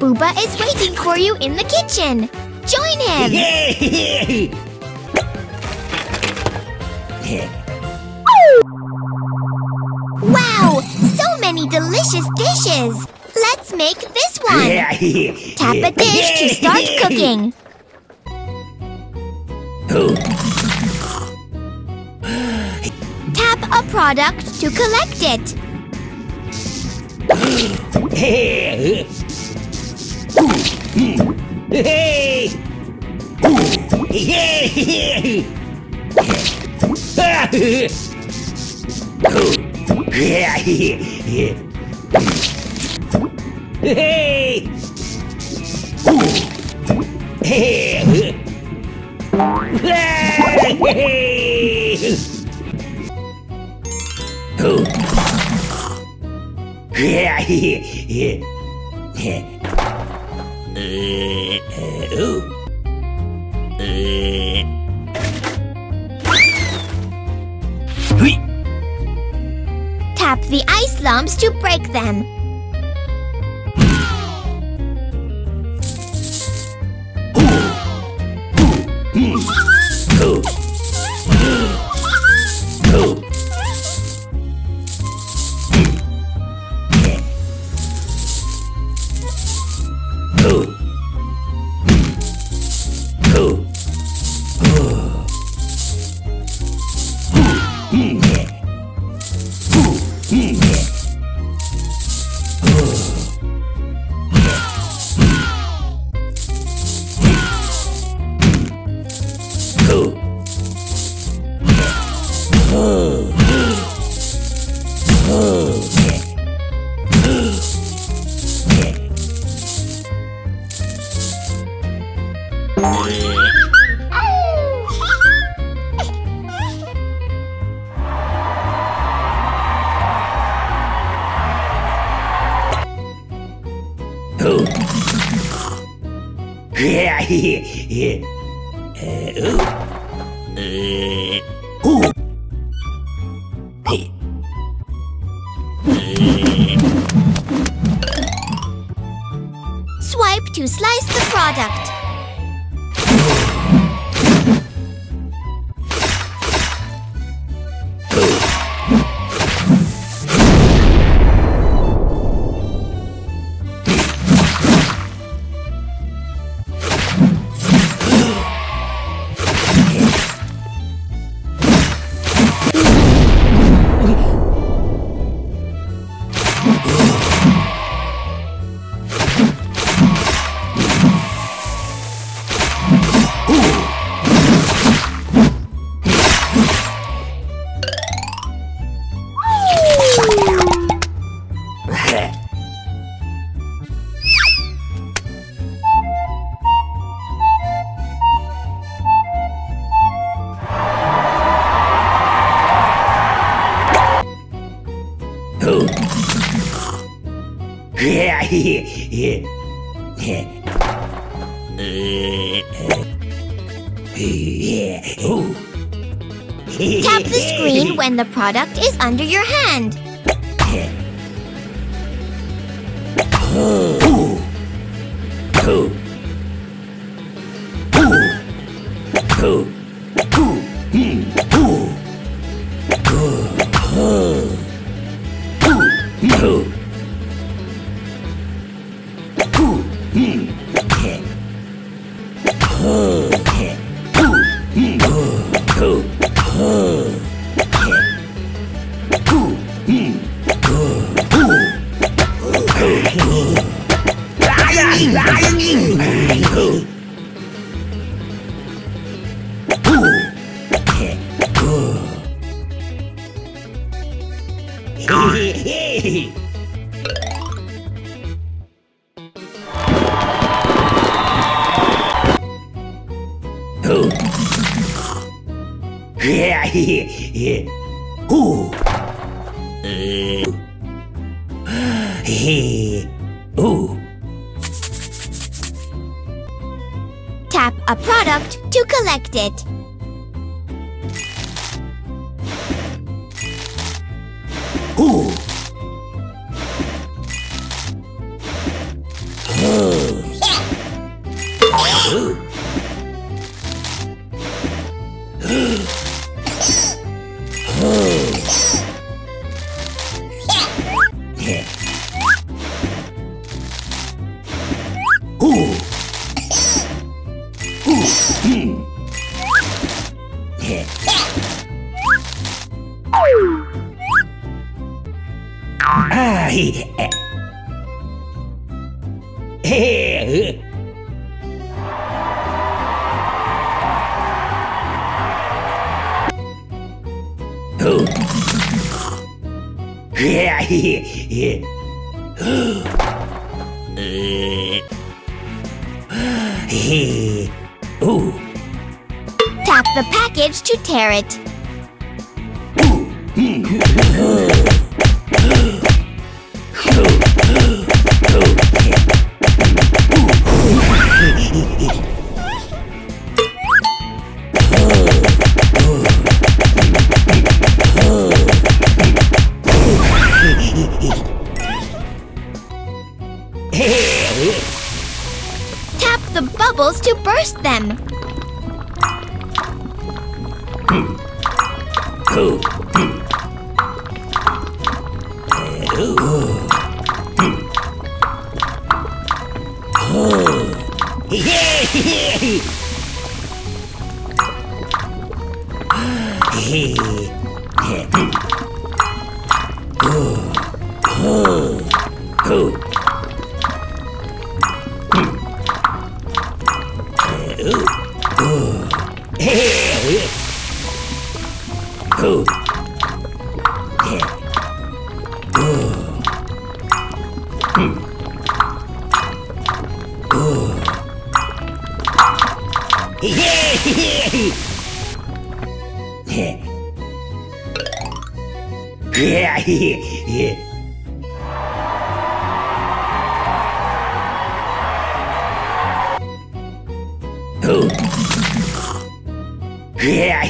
Booba is waiting for you in the kitchen. Join him. Wow, so many delicious dishes. Let's make this one. Tap a dish to start cooking. Tap a product to collect it. Tap the ice lumps to break them. Swipe to slice the product. Tap the screen when the product is under your hand. tap a product to collect it. Ooh. Tap the package to tear it. Tap the bubbles to burst them. Yeah.